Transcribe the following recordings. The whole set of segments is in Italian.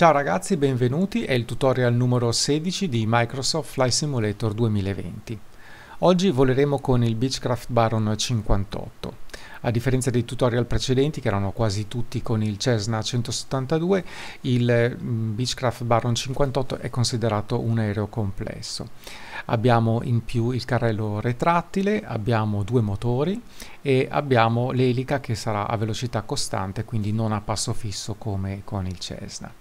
Ciao ragazzi, benvenuti, è il tutorial numero 16 di Microsoft Flight Simulator 2020. Oggi voleremo con il Beechcraft Baron 58. A differenza dei tutorial precedenti, che erano quasi tutti con il Cessna 172, il Beechcraft Baron 58 è considerato un aereo complesso. Abbiamo in più il carrello retrattile, abbiamo due motori e abbiamo l'elica che sarà a velocità costante, quindi non a passo fisso come con il Cessna.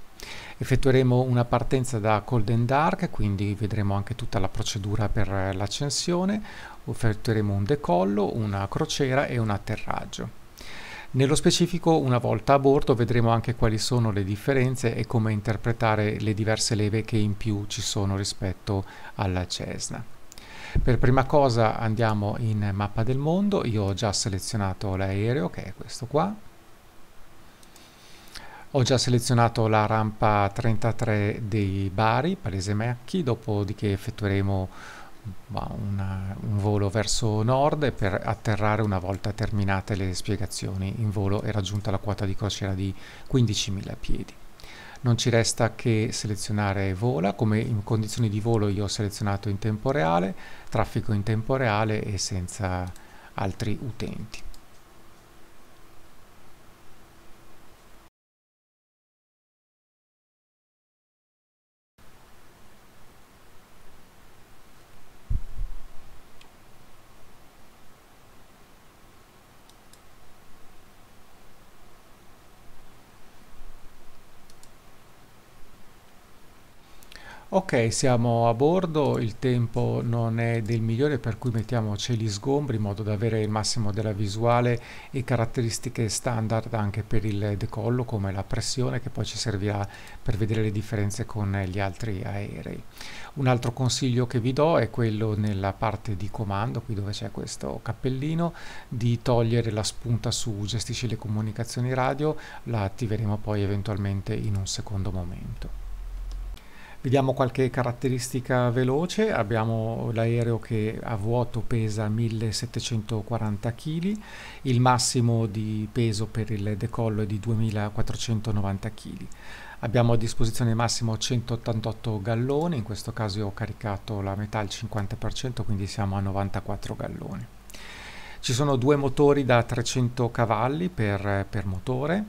Effettueremo una partenza da Cold and Dark, quindi vedremo anche tutta la procedura per l'accensione, effettueremo un decollo, una crociera e un atterraggio. Nello specifico, una volta a bordo vedremo anche quali sono le differenze e come interpretare le diverse leve che in più ci sono rispetto alla Cessna. Per prima cosa andiamo in mappa del mondo, io ho già selezionato l'aereo che è questo qua. Ho già selezionato la rampa 33 dei Bari, Palese Macchi, dopodiché effettueremo un volo verso nord per atterrare una volta terminate le spiegazioni in volo e raggiunta la quota di crociera di 15.000 piedi. Non ci resta che selezionare vola, come in condizioni di volo io ho selezionato in tempo reale, traffico in tempo reale e senza altri utenti. Ok, siamo a bordo, il tempo non è del migliore, per cui mettiamo cieli sgombri in modo da avere il massimo della visuale e caratteristiche standard anche per il decollo, come la pressione, che poi ci servirà per vedere le differenze con gli altri aerei. Un altro consiglio che vi do è quello nella parte di comando, qui dove c'è questo cappellino, di togliere la spunta su gestisci le comunicazioni radio, la attiveremo poi eventualmente in un secondo momento. Vediamo qualche caratteristica veloce. Abbiamo l'aereo che a vuoto pesa 1740 kg, il massimo di peso per il decollo è di 2490 kg. Abbiamo a disposizione massimo 188 galloni, in questo caso io ho caricato la metà, il 50%, quindi siamo a 94 galloni. Ci sono due motori da 300 cavalli per motore.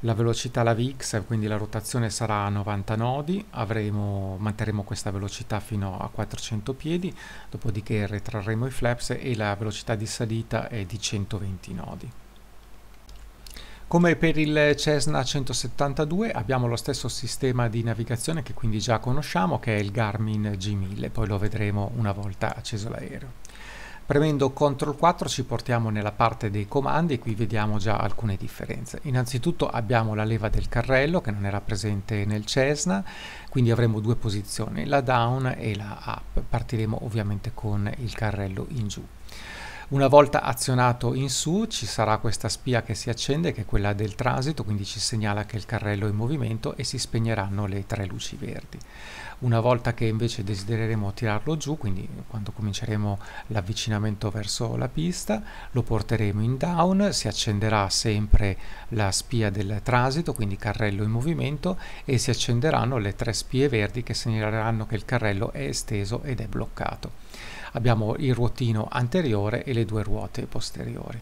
La velocità, la VX, quindi la rotazione, sarà a 90 nodi, manterremo questa velocità fino a 400 piedi, dopodiché retrarremo i flaps e la velocità di salita è di 120 nodi. Come per il Cessna 172 abbiamo lo stesso sistema di navigazione che quindi già conosciamo, che è il Garmin G1000, poi lo vedremo una volta acceso l'aereo. Premendo CTRL 4 ci portiamo nella parte dei comandi e qui vediamo già alcune differenze. Innanzitutto abbiamo la leva del carrello che non era presente nel Cessna, quindi avremo due posizioni, la down e la up. Partiremo ovviamente con il carrello in giù. Una volta azionato in su ci sarà questa spia che si accende, che è quella del transito, quindi ci segnala che il carrello è in movimento e si spegneranno le tre luci verdi. Una volta che invece desidereremo tirarlo giù, quindi quando cominceremo l'avvicinamento verso la pista, lo porteremo in down, si accenderà sempre la spia del transito, quindi carrello in movimento, e si accenderanno le tre spie verdi che segnaleranno che il carrello è esteso ed è bloccato. Abbiamo il ruotino anteriore e le due ruote posteriori.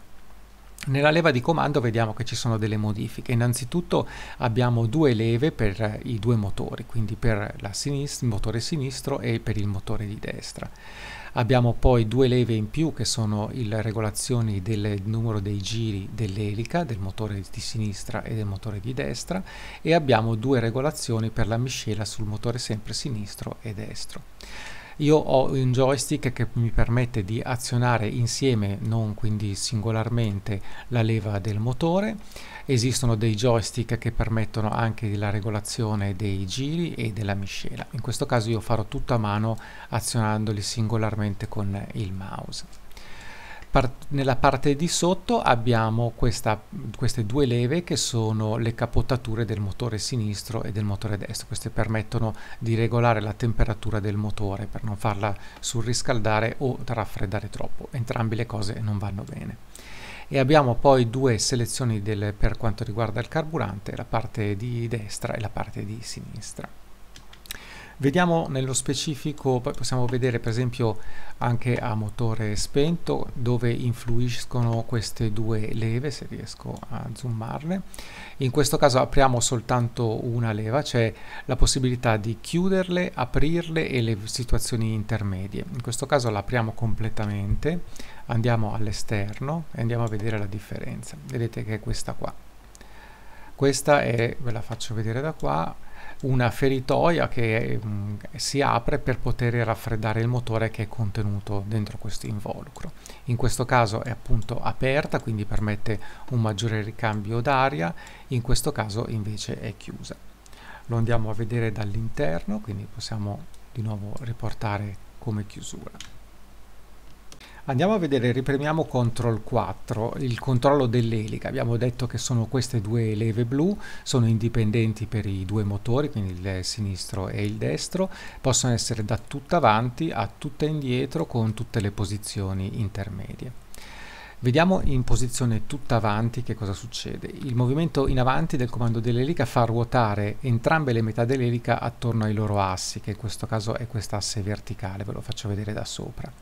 Nella leva di comando vediamo che ci sono delle modifiche. Innanzitutto abbiamo due leve per i due motori, quindi per il motore sinistro e per il motore di destra. Abbiamo poi due leve in più che sono le regolazioni del numero dei giri dell'elica, del motore di sinistra e del motore di destra, e abbiamo due regolazioni per la miscela sul motore sempre sinistro e destro. Io ho un joystick che mi permette di azionare insieme, non quindi singolarmente, la leva del motore. Esistono dei joystick che permettono anche la regolazione dei giri e della miscela. In questo caso io farò tutto a mano azionandoli singolarmente con il mouse. Nella parte di sotto abbiamo queste due leve che sono le capottature del motore sinistro e del motore destro. Queste permettono di regolare la temperatura del motore per non farla surriscaldare o raffreddare troppo. Entrambe le cose non vanno bene. e abbiamo poi due selezioni per quanto riguarda il carburante, la parte di destra e la parte di sinistra. Vediamo nello specifico, poi possiamo vedere per esempio anche a motore spento dove influiscono queste due leve, se riesco a zoomarle. In questo caso apriamo soltanto una leva, c'è la possibilità di chiuderle, aprirle e le situazioni intermedie. In questo caso la apriamo completamente, andiamo all'esterno e andiamo a vedere la differenza. Vedete che è questa qua. Questa è, ve la faccio vedere da qua, una feritoia che si apre per poter raffreddare il motore che è contenuto dentro questo involucro. In questo caso è appunto aperta, quindi permette un maggiore ricambio d'aria, in questo caso invece è chiusa. Lo andiamo a vedere dall'interno, quindi possiamo di nuovo riportare come chiusura. Andiamo a vedere, ripremiamo CTRL 4, il controllo dell'elica. Abbiamo detto che sono queste due leve blu, sono indipendenti per i due motori, quindi il sinistro e il destro, possono essere da tutta avanti a tutta indietro con tutte le posizioni intermedie. Vediamo in posizione tutta avanti che cosa succede. Il movimento in avanti del comando dell'elica fa ruotare entrambe le metà dell'elica attorno ai loro assi, che in questo caso è quest'asse verticale, ve lo faccio vedere da sopra.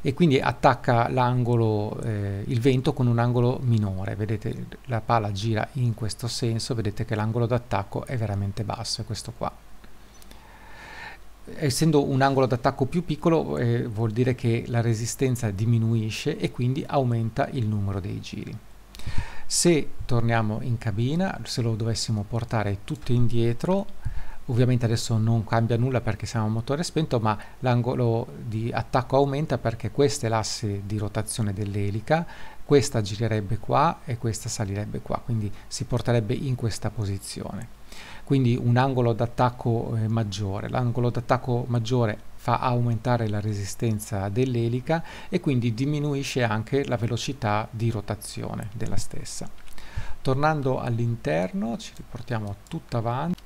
E quindi attacca l'angolo, il vento con un angolo minore. Vedete la pala gira in questo senso, vedete che l'angolo d'attacco è veramente basso, è questo qua. Essendo un angolo d'attacco più piccolo vuol dire che la resistenza diminuisce e quindi aumenta il numero dei giri. Se torniamo in cabina, se lo dovessimo portare tutto indietro, ovviamente adesso non cambia nulla perché siamo a motore spento, ma l'angolo di attacco aumenta perché questa è l'asse di rotazione dell'elica, questa girerebbe qua e questa salirebbe qua, quindi si porterebbe in questa posizione. Quindi un angolo d'attacco maggiore. L'angolo d'attacco maggiore fa aumentare la resistenza dell'elica e quindi diminuisce anche la velocità di rotazione della stessa. Tornando all'interno, ci riportiamo tutto avanti.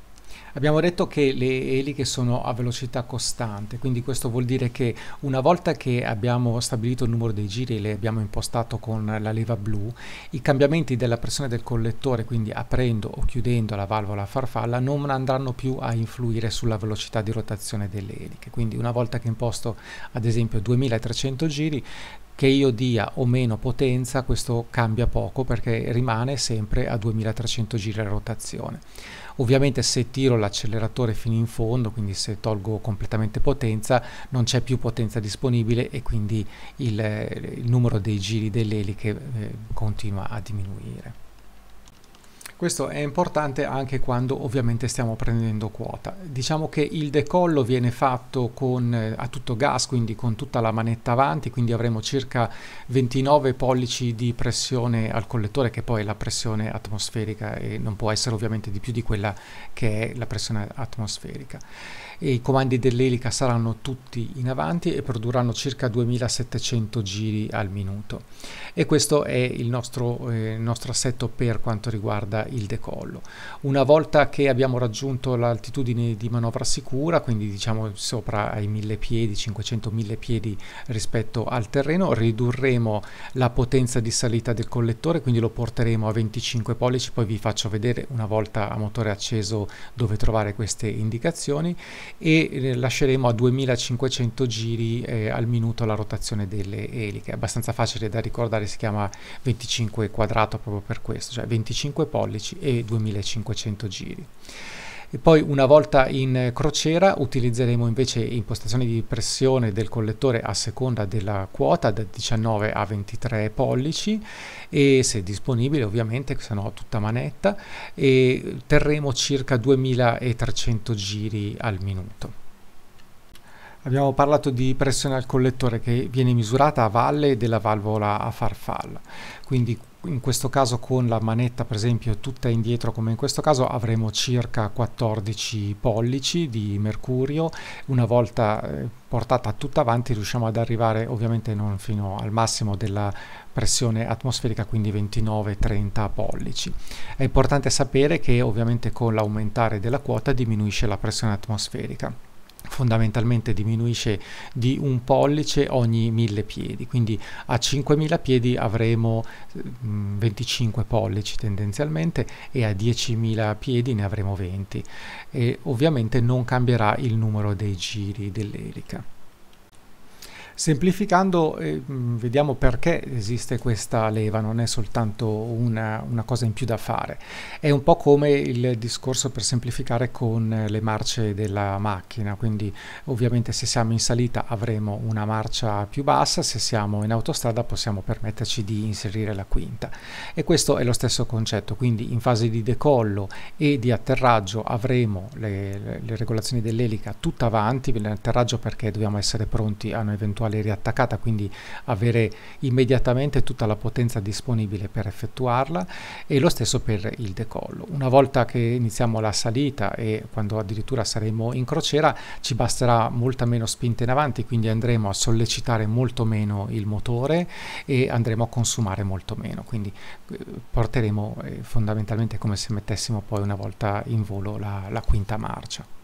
Abbiamo detto che le eliche sono a velocità costante, quindi questo vuol dire che una volta che abbiamo stabilito il numero dei giri e le abbiamo impostato con la leva blu, i cambiamenti della pressione del collettore, quindi aprendo o chiudendo la valvola farfalla, non andranno più a influire sulla velocità di rotazione delle eliche. Quindi una volta che imposto ad esempio 2300 giri, che io dia o meno potenza, questo cambia poco perché rimane sempre a 2300 giri a rotazione. Ovviamente se tiro l'acceleratore fino in fondo, quindi se tolgo completamente potenza, non c'è più potenza disponibile e quindi il numero dei giri delle eliche continua a diminuire. Questo è importante anche quando ovviamente stiamo prendendo quota. Diciamo che il decollo viene fatto a tutto gas, quindi con tutta la manetta avanti, quindi avremo circa 29 pollici di pressione al collettore, che poi è la pressione atmosferica e non può essere ovviamente di più di quella che è la pressione atmosferica. E i comandi dell'elica saranno tutti in avanti e produrranno circa 2700 giri al minuto. E questo è il nostro assetto per quanto riguarda il decollo. Una volta che abbiamo raggiunto l'altitudine di manovra sicura, quindi diciamo sopra ai 1000 piedi, 500-1000 piedi rispetto al terreno, ridurremo la potenza di salita del collettore, quindi lo porteremo a 25 pollici, poi vi faccio vedere una volta a motore acceso dove trovare queste indicazioni, e lasceremo a 2500 giri al minuto la rotazione delle eliche. È abbastanza facile da ricordare, si chiama 25 quadrato proprio per questo, cioè 25 pollici e 2500 giri. E poi una volta in crociera utilizzeremo invece impostazioni di pressione del collettore a seconda della quota, da 19 a 23 pollici, e se disponibile ovviamente, se no tutta manetta, e terremo circa 2300 giri al minuto. Abbiamo parlato di pressione al collettore che viene misurata a valle della valvola a farfalla, quindi in questo caso con la manetta per esempio tutta indietro come in questo caso avremo circa 14 pollici di mercurio. Una volta portata tutta avanti riusciamo ad arrivare ovviamente non fino al massimo della pressione atmosferica, quindi 29-30 pollici. È importante sapere che ovviamente con l'aumentare della quota diminuisce la pressione atmosferica. fondamentalmente diminuisce di un pollice ogni 1000 piedi, quindi a 5000 piedi avremo 25 pollici tendenzialmente e a 10.000 piedi ne avremo 20, e ovviamente non cambierà il numero dei giri dell'elica. Semplificando, vediamo perché esiste questa leva, non è soltanto una cosa in più da fare. È un po' come il discorso, per semplificare, con le marce della macchina, quindi ovviamente se siamo in salita avremo una marcia più bassa, se siamo in autostrada possiamo permetterci di inserire la quinta, e questo è lo stesso concetto. Quindi in fase di decollo e di atterraggio avremo le regolazioni dell'elica tutta avanti, l'atterraggio perché dobbiamo essere pronti a un'eventuale riattaccata, quindi avere immediatamente tutta la potenza disponibile per effettuarla, e lo stesso per il decollo. Una volta che iniziamo la salita e quando addirittura saremo in crociera ci basterà molta meno spinta in avanti, quindi andremo a sollecitare molto meno il motore e andremo a consumare molto meno, quindi porteremo fondamentalmente come se mettessimo poi una volta in volo la quinta marcia.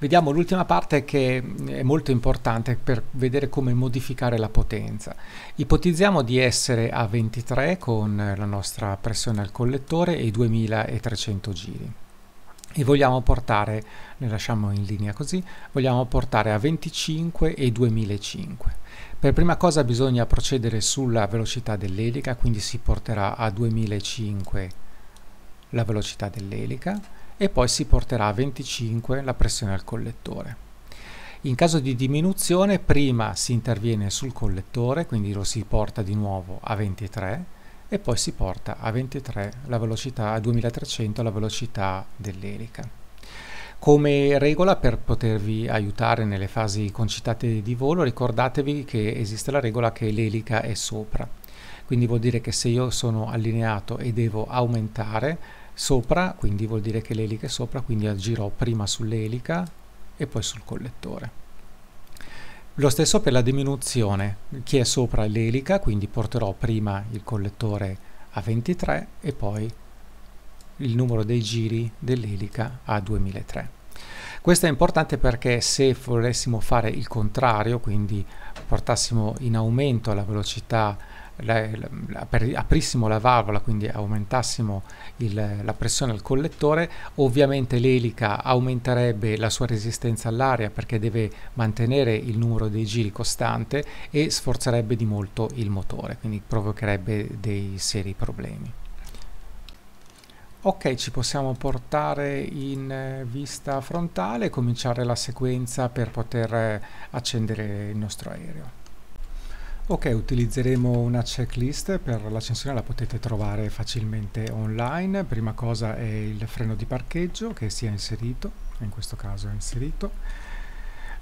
Vediamo l'ultima parte, che è molto importante per vedere come modificare la potenza. Ipotizziamo di essere a 23 con la nostra pressione al collettore e i 2300 giri. E vogliamo portare, le lasciamo in linea così, vogliamo portare a 25 e 2005. Per prima cosa bisogna procedere sulla velocità dell'elica, quindi si porterà a 2005 la velocità dell'elica, e poi si porterà a 25 la pressione al collettore. In caso di diminuzione, prima si interviene sul collettore, quindi lo si porta di nuovo a 23 e poi si porta a 23 la velocità, a 2300 la velocità dell'elica. Come regola, per potervi aiutare nelle fasi concitate di volo, ricordatevi che esiste la regola che l'elica è sopra. Quindi vuol dire che se io sono allineato e devo aumentare sopra, quindi vuol dire che l'elica è sopra, quindi agirò prima sull'elica e poi sul collettore. Lo stesso per la diminuzione: chi è sopra l'elica, quindi porterò prima il collettore a 23 e poi il numero dei giri dell'elica a 2003. Questo è importante perché se volessimo fare il contrario, quindi portassimo in aumento la velocità, aprissimo la valvola, quindi aumentassimo la pressione al collettore, ovviamente l'elica aumenterebbe la sua resistenza all'aria perché deve mantenere il numero dei giri costante, e sforzerebbe di molto il motore, quindi provocherebbe dei seri problemi. Ok, ci possiamo portare in vista frontale e cominciare la sequenza per poter accendere il nostro aereo. Ok, utilizzeremo una checklist per l'accensione, la potete trovare facilmente online. Prima cosa è il freno di parcheggio, che sia inserito, in questo caso è inserito.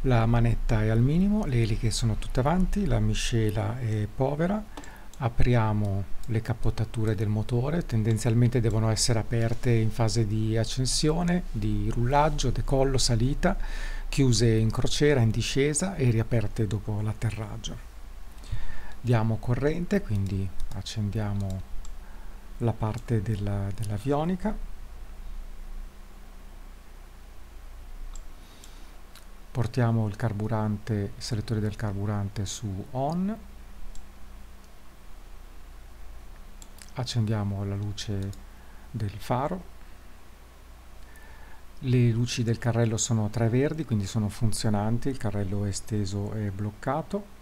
La manetta è al minimo, le eliche sono tutte avanti, la miscela è povera. Apriamo le cappottature del motore, tendenzialmente devono essere aperte in fase di accensione, di rullaggio, decollo, salita, chiuse in crociera, in discesa e riaperte dopo l'atterraggio. Diamo corrente, quindi accendiamo la parte dell'avionica, portiamo il carburante, il selettore del carburante su on, accendiamo la luce del faro. Le luci del carrello sono 3 verdi, quindi sono funzionanti, il carrello è esteso e bloccato.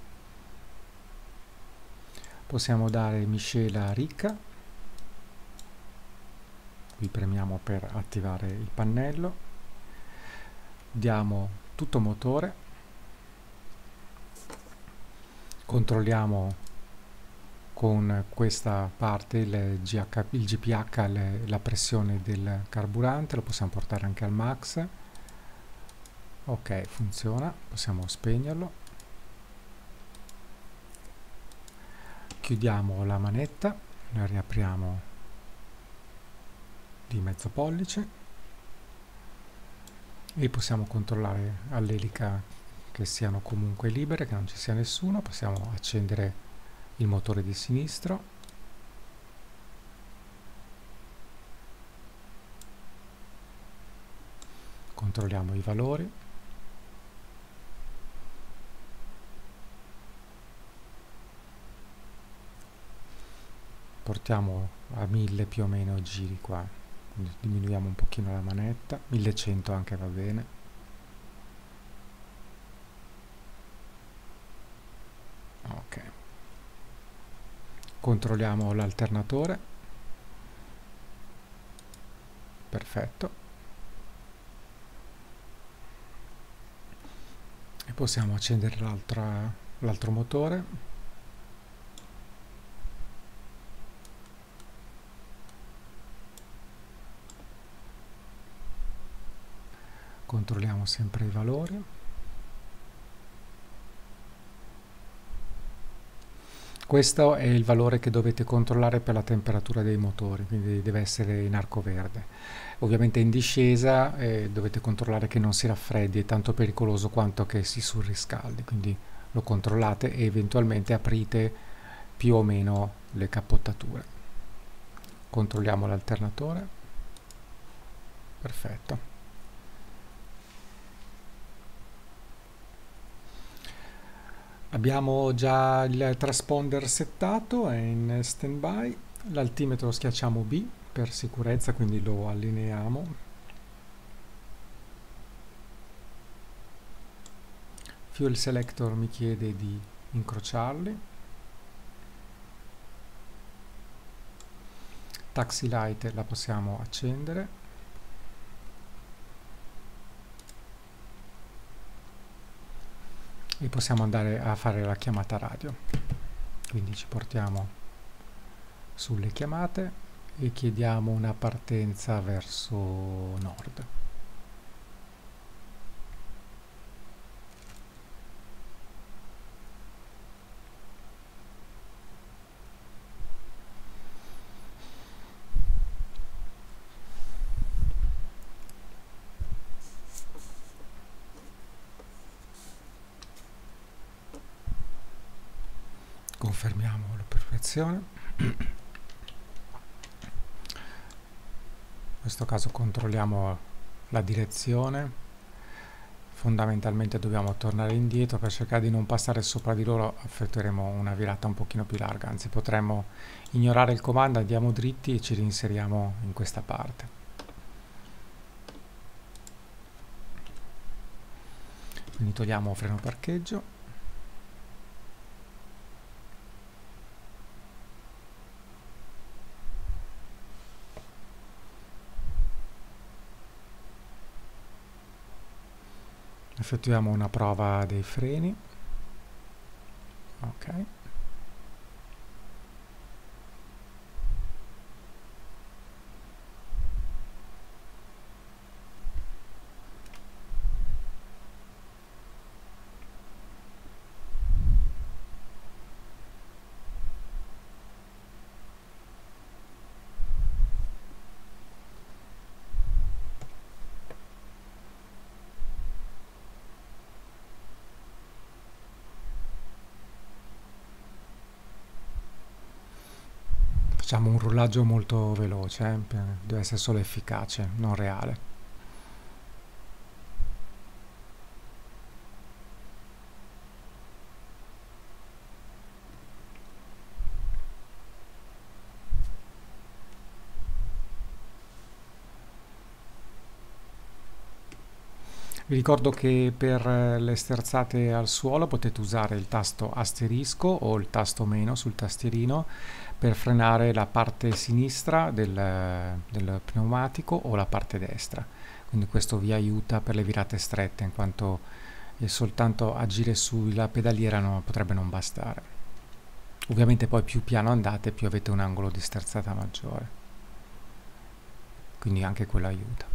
Possiamo dare miscela ricca, qui premiamo per attivare il pannello, diamo tutto motore, controlliamo con questa parte il GPH, la pressione del carburante, lo possiamo portare anche al max, ok, funziona, possiamo spegnerlo. Chiudiamo la manetta, la riapriamo di mezzo pollice e possiamo controllare all'elica che siano comunque libere, che non ci sia nessuno. Possiamo accendere il motore di sinistro, controlliamo i valori, portiamo a 1000 più o meno giri qua, quindi diminuiamo un pochino la manetta, 1100 anche va bene. Ok, controlliamo l'alternatore, perfetto, e possiamo accendere l'altro motore. Controlliamo sempre i valori. Questo è il valore che dovete controllare per la temperatura dei motori, quindi deve essere in arco verde. Ovviamente in discesa dovete controllare che non si raffreddi, è tanto pericoloso quanto che si surriscaldi, quindi lo controllate e eventualmente aprite più o meno le cappottature. Controlliamo l'alternatore, perfetto. Abbiamo già il transponder settato, è in standby. L'altimetro schiacciamo B per sicurezza, quindi lo allineiamo. Fuel selector mi chiede di incrociarli. Taxi light la possiamo accendere. E possiamo andare a fare la chiamata radio, quindi ci portiamo sulle chiamate e chiediamo una partenza verso nord. Confermiamo la perfezione. In questo caso controlliamo la direzione. Fondamentalmente dobbiamo tornare indietro per cercare di non passare sopra di loro, effettueremo una virata un pochino più larga, anzi potremmo ignorare il comando, andiamo dritti e ci reinseriamo in questa parte. Quindi togliamo freno parcheggio. Effettuiamo una prova dei freni. Ok. Facciamo un rullaggio molto veloce, deve essere solo efficace, non reale. Vi ricordo che per le sterzate al suolo potete usare il tasto asterisco o il tasto meno sul tastierino per frenare la parte sinistra del pneumatico o la parte destra. Quindi questo vi aiuta per le virate strette, in quanto soltanto agire sulla pedaliera potrebbe non bastare. Ovviamente poi più piano andate, più avete un angolo di sterzata maggiore. Quindi anche quello aiuta.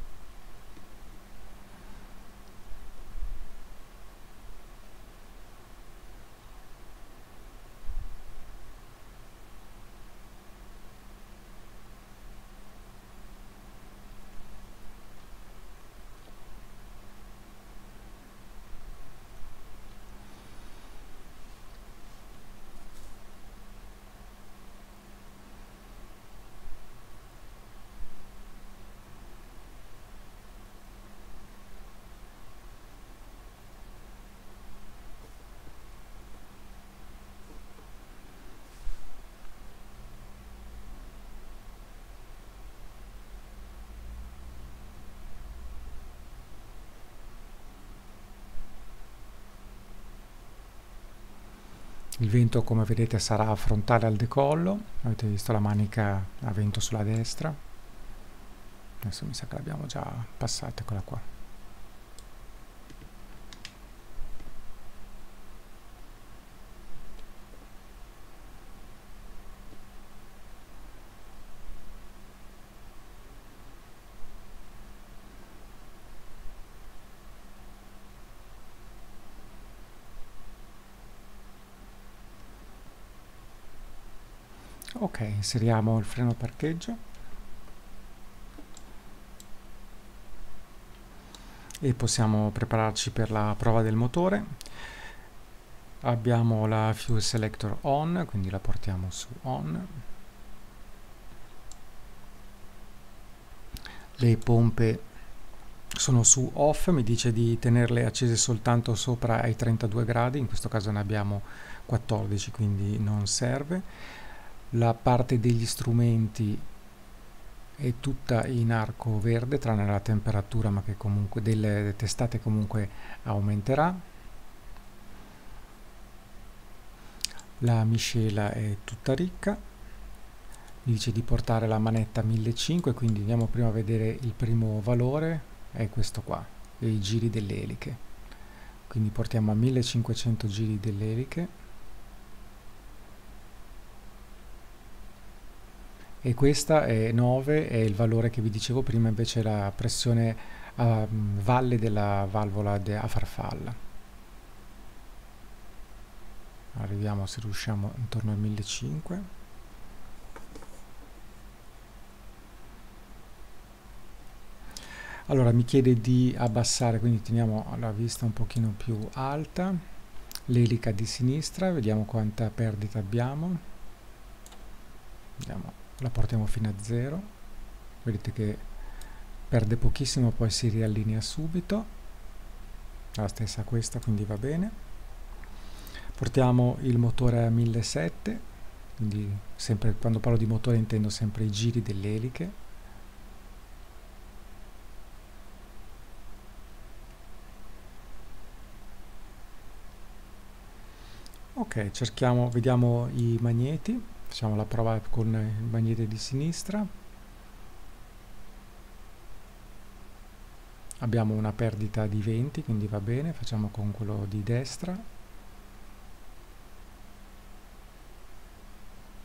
Il vento, come vedete, sarà frontale al decollo. Avete visto la manica a vento sulla destra. Adesso mi sa che l'abbiamo già passata, eccola qua. Ok, inseriamo il freno parcheggio e possiamo prepararci per la prova del motore. Abbiamo la fuel selector on, quindi la portiamo su on. Le pompe sono su off, mi dice di tenerle accese soltanto sopra ai 32 gradi, in questo caso ne abbiamo 14, quindi non serve. La parte degli strumenti è tutta in arco verde, tranne la temperatura, ma che comunque delle testate comunque aumenterà. La miscela è tutta ricca. Mi dice di portare la manetta 1500, quindi andiamo prima a vedere il primo valore, è questo qua, i giri delle eliche. Quindi portiamo a 1500 giri delle eliche. E questa è 9, è il valore che vi dicevo prima, invece la pressione a valle della valvola a farfalla. Arriviamo, se riusciamo, intorno ai 1500. Allora mi chiede di abbassare, quindi teniamo la vista un pochino più alta, l'elica di sinistra, vediamo quanta perdita abbiamo. Andiamo. La portiamo fino a 0, vedete che perde pochissimo, poi si riallinea subito, la stessa questa, quindi va bene. Portiamo il motore a 1700, quindi sempre, quando parlo di motore intendo sempre i giri delle eliche. Ok, cerchiamo, vediamo i magneti. Facciamo la prova con il magnete di sinistra. Abbiamo una perdita di 20, quindi va bene. Facciamo con quello di destra.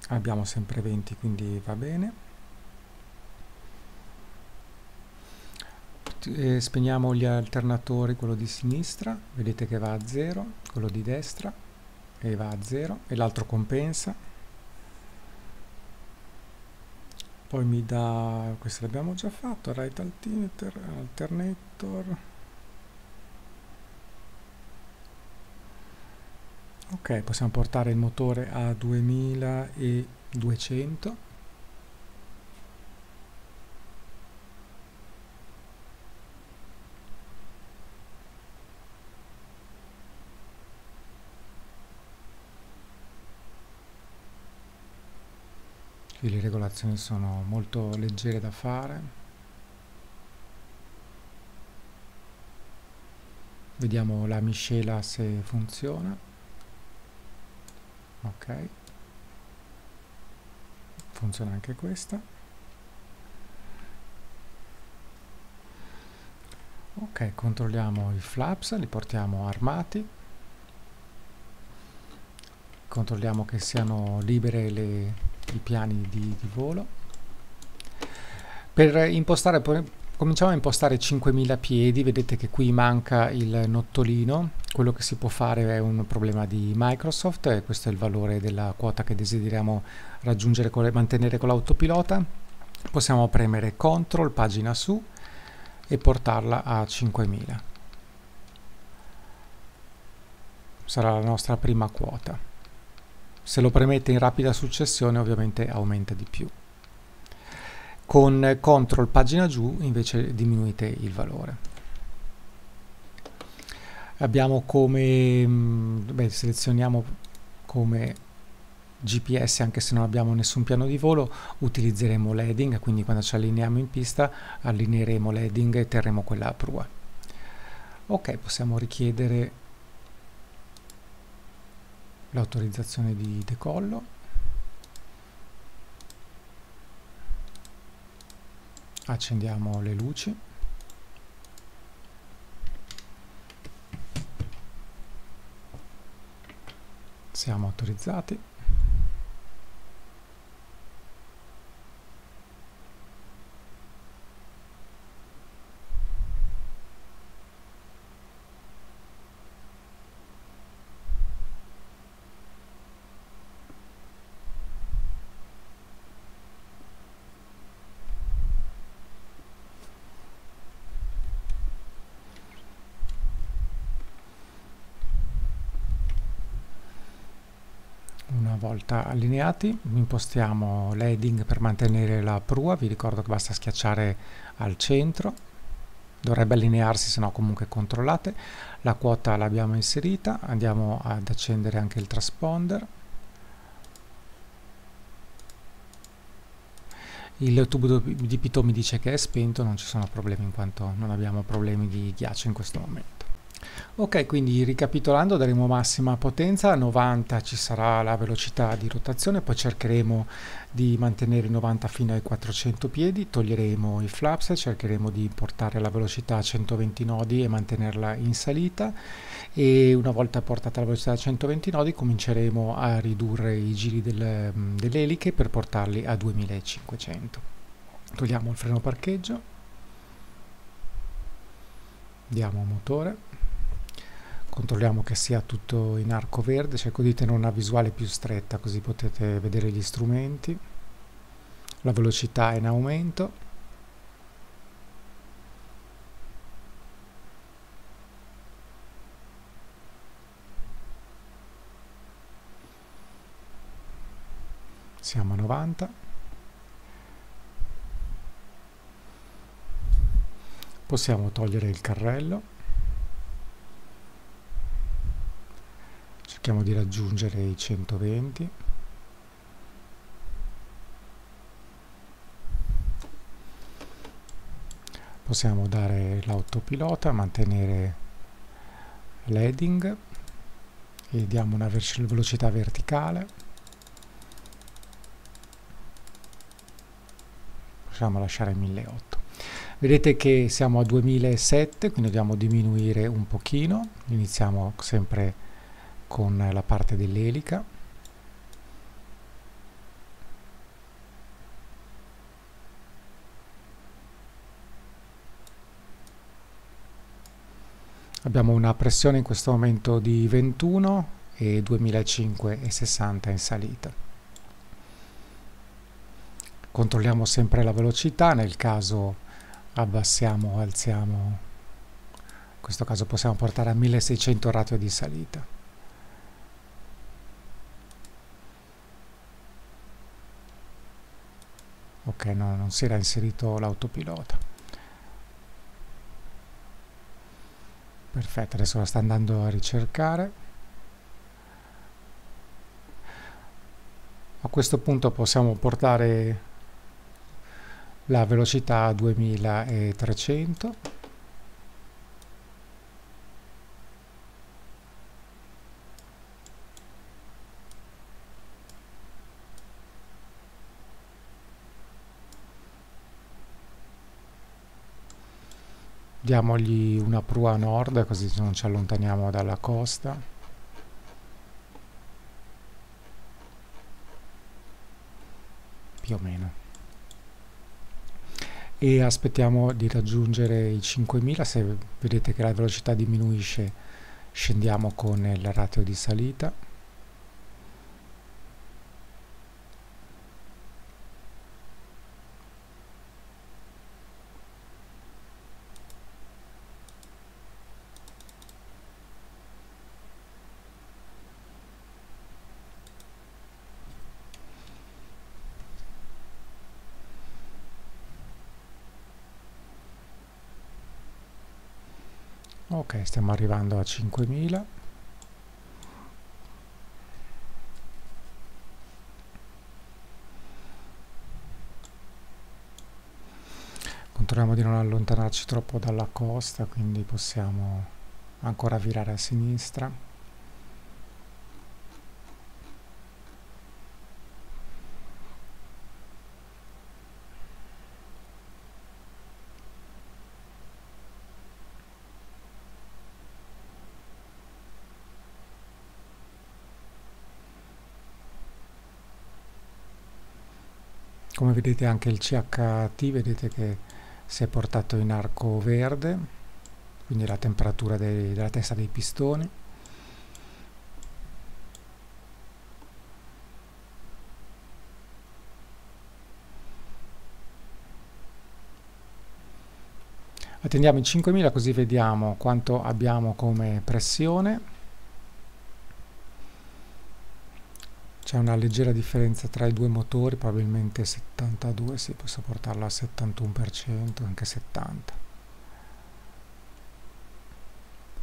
Abbiamo sempre 20, quindi va bene. E spegniamo gli alternatori, quello di sinistra. Vedete che va a 0, quello di destra e va a 0 e l'altro compensa. Poi mi dà, questo l'abbiamo già fatto, right altimeter, alternator. Ok, possiamo portare il motore a 2200. Le regolazioni sono molto leggere da fare. Vediamo la miscela se funziona. Ok, funziona anche questa. Ok, controlliamo i flaps, li portiamo armati, controlliamo che siano libere le i piani di volo. Per impostare, cominciamo a impostare 5000 piedi. Vedete che qui manca il nottolino. Quello che si può fare è un problema di Microsoft, e questo è il valore della quota che desideriamo raggiungere con mantenere con l'autopilota. Possiamo premere CTRL, pagina su, e portarla a 5000. Sarà la nostra prima quota. Se lo premete in rapida successione ovviamente aumenta di più. Con CTRL pagina giù invece diminuite il valore. Abbiamo come selezioniamo come GPS, anche se non abbiamo nessun piano di volo, utilizzeremo l'heading, quindi quando ci allineiamo in pista allineeremo l'heading e terremo quella a prua. Ok, possiamo richiedere l'autorizzazione di decollo. Accendiamo le luci. Siamo autorizzati. Volta allineati, impostiamo l'heading per mantenere la prua. Vi ricordo che basta schiacciare al centro, dovrebbe allinearsi, se no comunque controllate. La quota l'abbiamo inserita, andiamo ad accendere anche il transponder. Il tubo di pitot mi dice che è spento, non ci sono problemi in quanto non abbiamo problemi di ghiaccio in questo momento. Ok, quindi ricapitolando, daremo massima potenza, a 90 ci sarà la velocità di rotazione, poi cercheremo di mantenere 90 fino ai 400 piedi, toglieremo i flaps, cercheremo di portare la velocità a 120 nodi e mantenerla in salita, e una volta portata la velocità a 120 nodi cominceremo a ridurre i giri delle eliche per portarli a 2500. Togliamo il freno parcheggio, diamo motore. Controlliamo che sia tutto in arco verde, cerco di tenere una visuale più stretta così potete vedere gli strumenti. La velocità è in aumento. Siamo a 90. Possiamo togliere il carrello. Cerchiamo di raggiungere i 120. Possiamo dare l'autopilota, mantenere l'heading e diamo una velocità verticale. Possiamo lasciare 1800. Vedete che siamo a 2007, quindi dobbiamo diminuire un pochino. Iniziamo sempre con la parte dell'elica, abbiamo una pressione in questo momento di 21 e 2560 in salita. Controlliamo sempre la velocità, nel caso abbassiamo o alziamo, in questo caso possiamo portare a 1600 ratio di salita. Ok, no, non si era inserito l'autopilota. Perfetto, adesso la sta andando a ricercare. A questo punto possiamo portare la velocità a 2300. Diamogli una prua a nord così non ci allontaniamo dalla costa. Più o meno. E aspettiamo di raggiungere i 5000. Se vedete che la velocità diminuisce, scendiamo con il ratio di salita. Ok, stiamo arrivando a 5000. Controlliamo di non allontanarci troppo dalla costa, quindi possiamo ancora virare a sinistra. Come vedete anche il CHT, vedete che si è portato in arco verde, quindi la temperatura della testa dei pistoni. Attendiamo i 5000 così vediamo quanto abbiamo come pressione. C'è una leggera differenza tra i due motori, probabilmente 72, sì, posso portarlo al 71%, anche 70%,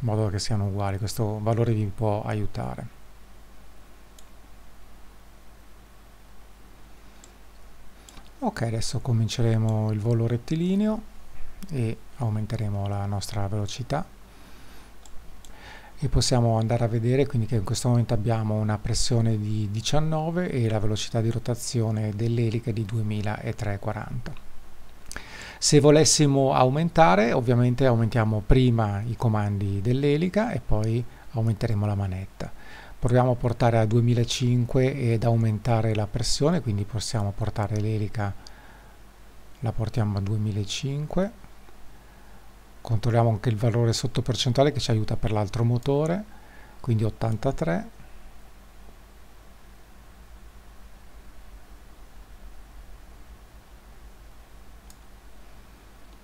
in modo che siano uguali. Questo valore vi può aiutare. Ok, adesso cominceremo il volo rettilineo e aumenteremo la nostra velocità e possiamo andare a vedere quindi che in questo momento abbiamo una pressione di 19 e la velocità di rotazione dell'elica di 2340. Se volessimo aumentare, ovviamente aumentiamo prima i comandi dell'elica e poi aumenteremo la manetta. Proviamo a portare a 2005 ed aumentare la pressione, quindi possiamo portare l'elica, la portiamo a 2005. Controlliamo anche il valore sotto percentuale che ci aiuta per l'altro motore, quindi 83.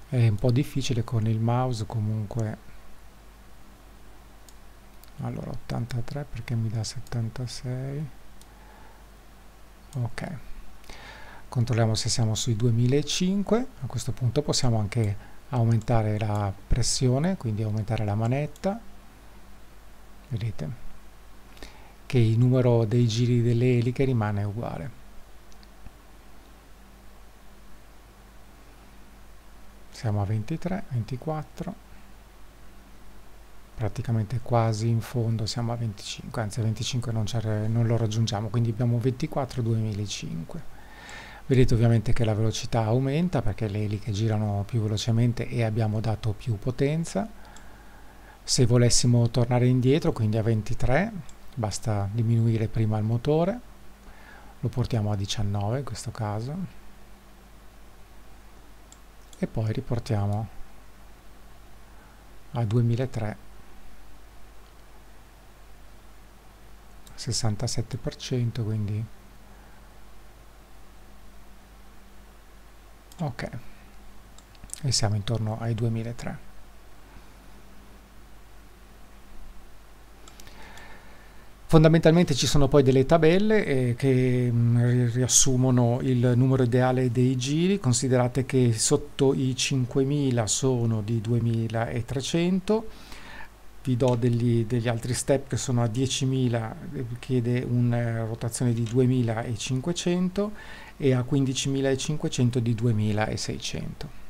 È un po' difficile con il mouse, comunque. Allora 83 perché mi dà 76. Ok. Controlliamo se siamo sui 2005. A questo punto possiamo anche aumentare la pressione, quindi aumentare la manetta. Vedete che il numero dei giri delle eliche rimane uguale. Siamo a 23, 24, praticamente quasi in fondo, siamo a 25, anzi a 25 non lo raggiungiamo, quindi abbiamo 24, 2005. Vedete ovviamente che la velocità aumenta perché le eliche girano più velocemente e abbiamo dato più potenza. Se volessimo tornare indietro, quindi a 23, basta diminuire prima il motore, lo portiamo a 19 in questo caso e poi riportiamo a 2003, 67%, quindi ok, e siamo intorno ai 2003. Fondamentalmente ci sono poi delle tabelle che riassumono il numero ideale dei giri. Considerate che sotto i 5000 sono di 2300. Vi do degli altri step che sono a 10.000, chiede una rotazione di 2500 e a 15.500 di 2600.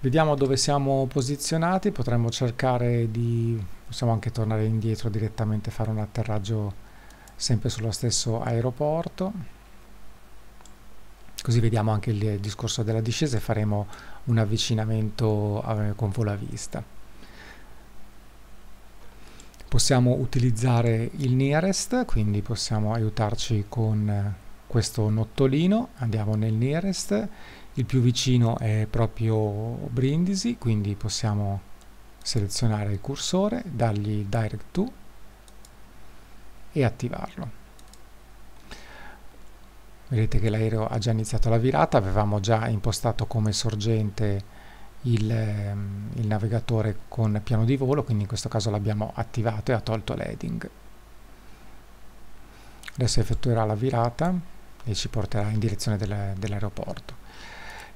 Vediamo dove siamo posizionati, potremmo cercare di, possiamo anche tornare indietro direttamente, fare un atterraggio sempre sullo stesso aeroporto. Così vediamo anche il discorso della discesa e faremo un avvicinamento con volo a vista. Possiamo utilizzare il nearest, quindi possiamo aiutarci con questo nottolino. Andiamo nel nearest, il più vicino è proprio Brindisi, quindi possiamo selezionare il cursore, dargli direct to e attivarlo. Vedete che l'aereo ha già iniziato la virata, avevamo già impostato come sorgente il navigatore con piano di volo, quindi in questo caso l'abbiamo attivato e ha tolto l'heading. Adesso effettuerà la virata e ci porterà in direzione dell'aeroporto.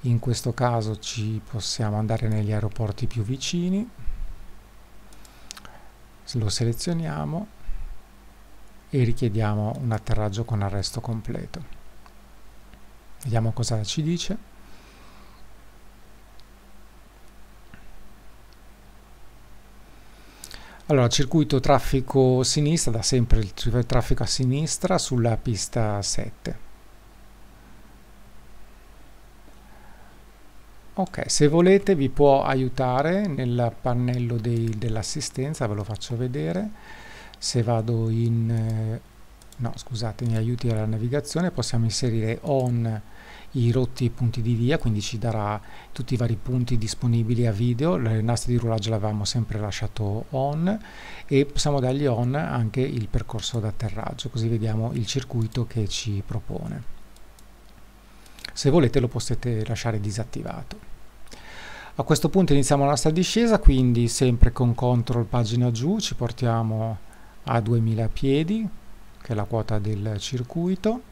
In questo caso ci possiamo andare negli aeroporti più vicini, lo selezioniamo e richiediamo un atterraggio con arresto completo. Vediamo cosa ci dice. Allora, circuito traffico sinistra, da sempre il traffico a sinistra sulla pista 7. Ok, se volete vi può aiutare nel pannello dell'assistenza, ve lo faccio vedere. Se vado in no scusate, negli aiuti alla navigazione possiamo inserire on i rotti e punti di via, quindi ci darà tutti i vari punti disponibili a video. Le nastri di rullaggio l'avevamo sempre lasciato on e possiamo dargli on anche il percorso d'atterraggio, così vediamo il circuito che ci propone. Se volete lo potete lasciare disattivato. A questo punto iniziamo la nostra discesa, quindi sempre con CTRL pagina giù ci portiamo a 2000 piedi, che è la quota del circuito.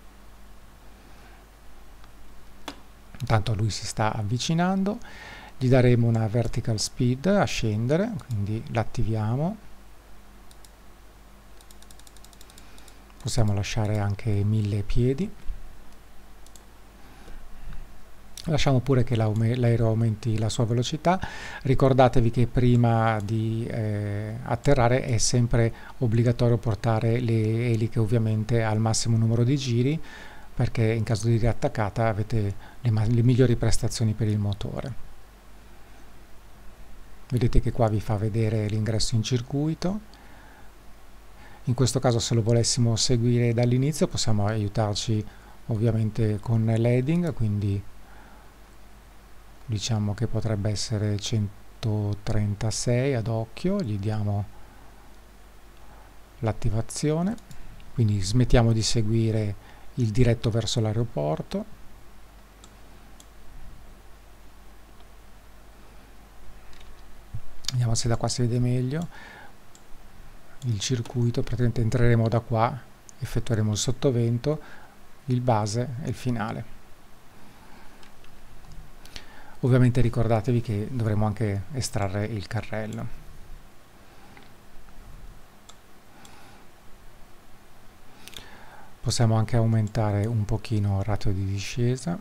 Intanto lui si sta avvicinando, gli daremo una vertical speed a scendere, quindi l'attiviamo. Possiamo lasciare anche 1000 piedi. Lasciamo pure che l'aereo aumenti la sua velocità. Ricordatevi che prima di atterrare è sempre obbligatorio portare le eliche ovviamente al massimo numero di giri, perché in caso di riattaccata avete le migliori prestazioni per il motore. Vedete che qua vi fa vedere l'ingresso in circuito. In questo caso, se lo volessimo seguire dall'inizio, possiamo aiutarci ovviamente con l'heading, quindi diciamo che potrebbe essere 136 ad occhio, gli diamo l'attivazione, quindi smettiamo di seguire il diretto verso l'aeroporto. Vediamo se da qua si vede meglio il circuito, praticamente entreremo da qua, effettueremo il sottovento, il base e il finale. Ovviamente ricordatevi che dovremo anche estrarre il carrello. Possiamo anche aumentare un pochino il ratio di discesa.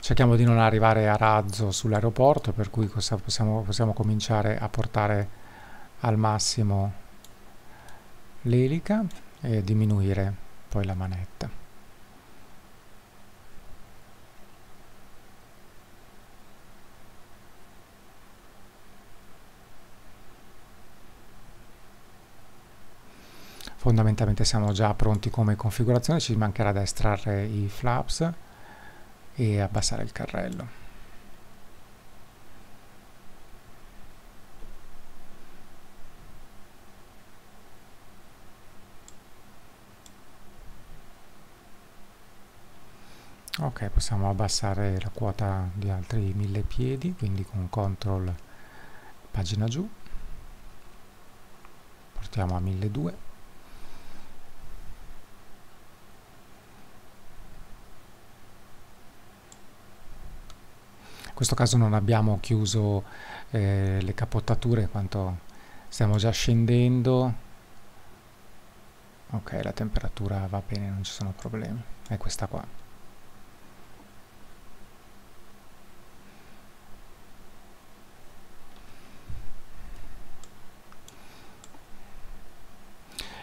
Cerchiamo di non arrivare a razzo sull'aeroporto, per cui possiamo cominciare a portare al massimo l'elica e diminuire poi la manetta. Fondamentalmente siamo già pronti come configurazione, ci mancherà da estrarre i flaps e abbassare il carrello. Ok, possiamo abbassare la quota di altri 1000 piedi, quindi con CTRL pagina giù, portiamo a 1200. In questo caso non abbiamo chiuso le capottature, quanto stiamo già scendendo. Ok, la temperatura va bene, non ci sono problemi, è questa qua.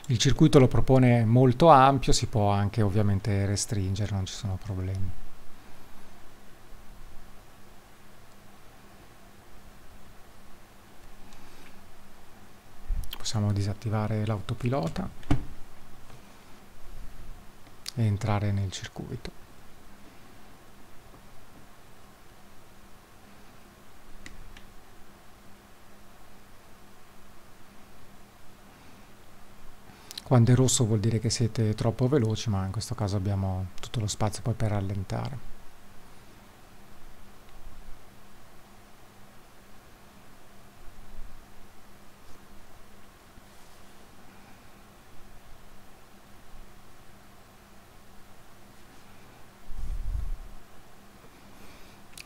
Il circuito lo propone molto ampio, si può anche ovviamente restringere, non ci sono problemi. Possiamo disattivare l'autopilota e entrare nel circuito. Quando è rosso vuol dire che siete troppo veloci, ma in questo caso abbiamo tutto lo spazio poi per rallentare.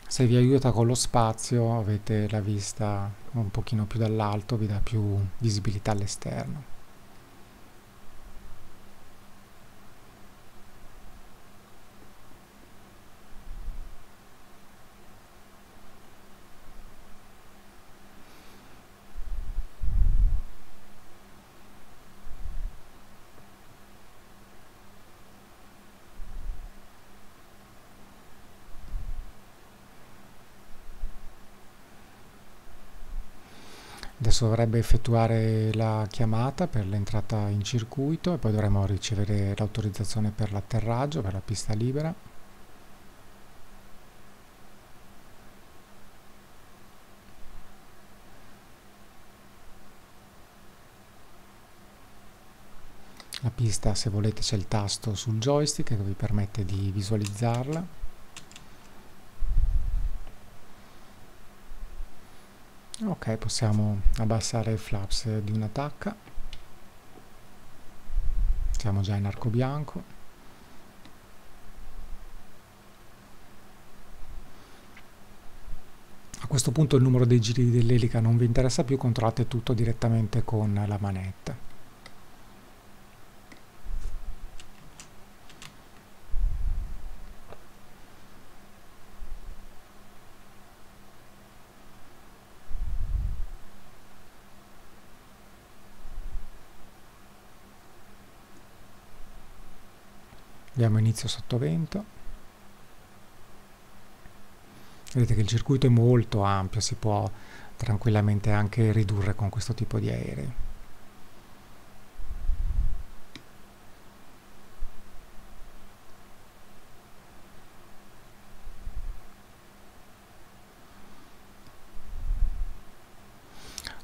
Se vi aiuta con lo spazio avete la vista un pochino più dall'alto, vi dà più visibilità all'esterno. Adesso dovrebbe effettuare la chiamata per l'entrata in circuito e poi dovremo ricevere l'autorizzazione per l'atterraggio, per la pista libera. La pista, se volete, c'è il tasto sul joystick che vi permette di visualizzarla. Ok, possiamo abbassare il flaps di una tacca. Siamo già in arco bianco. A questo punto il numero dei giri dell'elica non vi interessa più, controllate tutto direttamente con la manetta. Diamo inizio sottovento. Vedete che il circuito è molto ampio, si può tranquillamente anche ridurre con questo tipo di aerei.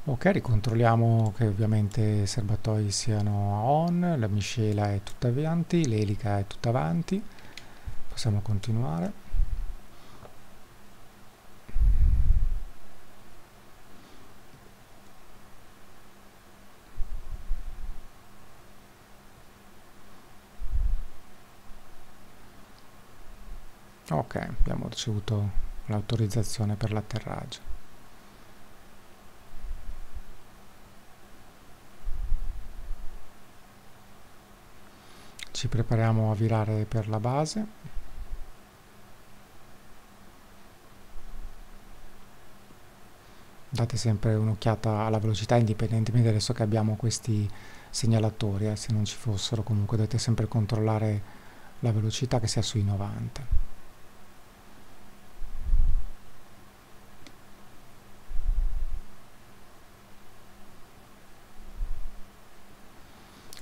Ok, ricontrolliamo che ovviamente i serbatoi siano on, la miscela è tutta avanti, l'elica è tutta avanti, possiamo continuare. Ok, abbiamo ricevuto l'autorizzazione per l'atterraggio. Ci prepariamo a virare per la base. Date sempre un'occhiata alla velocità, indipendentemente adesso che abbiamo questi segnalatori. Se non ci fossero, comunque dovete sempre controllare la velocità che sia sui 90.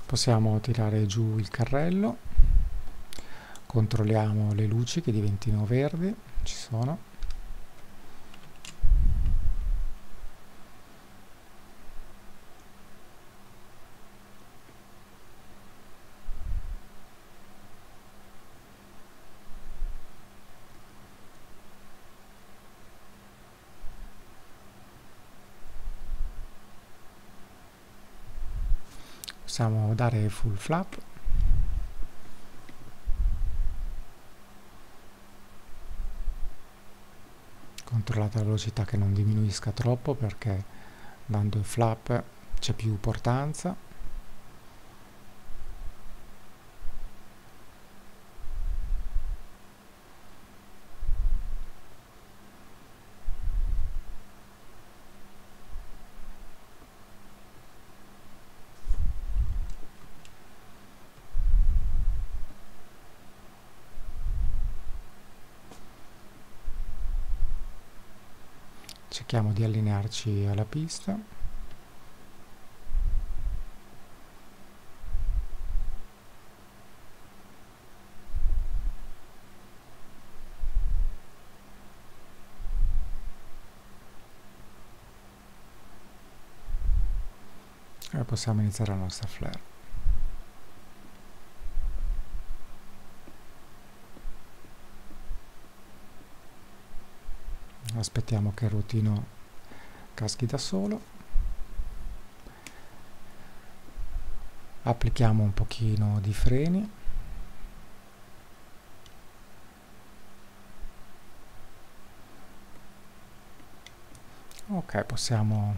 Possiamo tirare giù il carrello, controlliamo le luci che diventino verdi, ci sono. Possiamo dare full flap. Controllate la velocità che non diminuisca troppo, perché dando il flap c'è più portanza. Cerchiamo di allinearci alla pista. E possiamo iniziare la nostra flare. Aspettiamo che il ruotino caschi da solo, applichiamo un pochino di freni, ok, possiamo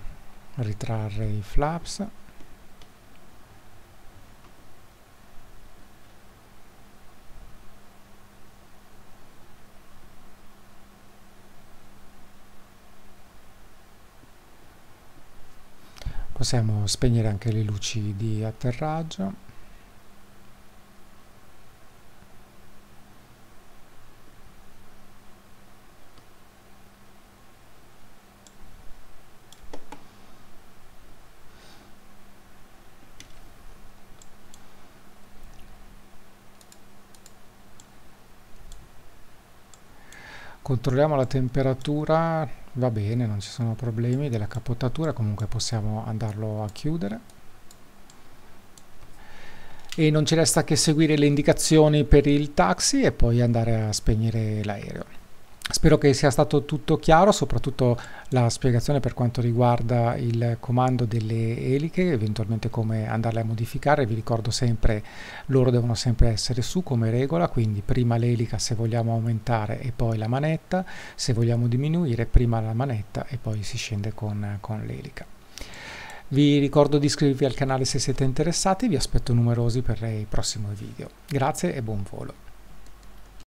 ritrarre i flaps. Possiamo spegnere anche le luci di atterraggio. Controlliamo la temperatura, va bene, non ci sono problemi della capottatura, comunque possiamo andarlo a chiudere. E non ci resta che seguire le indicazioni per il taxi e poi andare a spegnere l'aereo. Spero che sia stato tutto chiaro, soprattutto la spiegazione per quanto riguarda il comando delle eliche, eventualmente come andarle a modificare. Vi ricordo sempre, loro devono sempre essere su come regola, quindi prima l'elica se vogliamo aumentare e poi la manetta, se vogliamo diminuire prima la manetta e poi si scende con l'elica. Vi ricordo di iscrivervi al canale se siete interessati, vi aspetto numerosi per i prossimi video. Grazie e buon volo.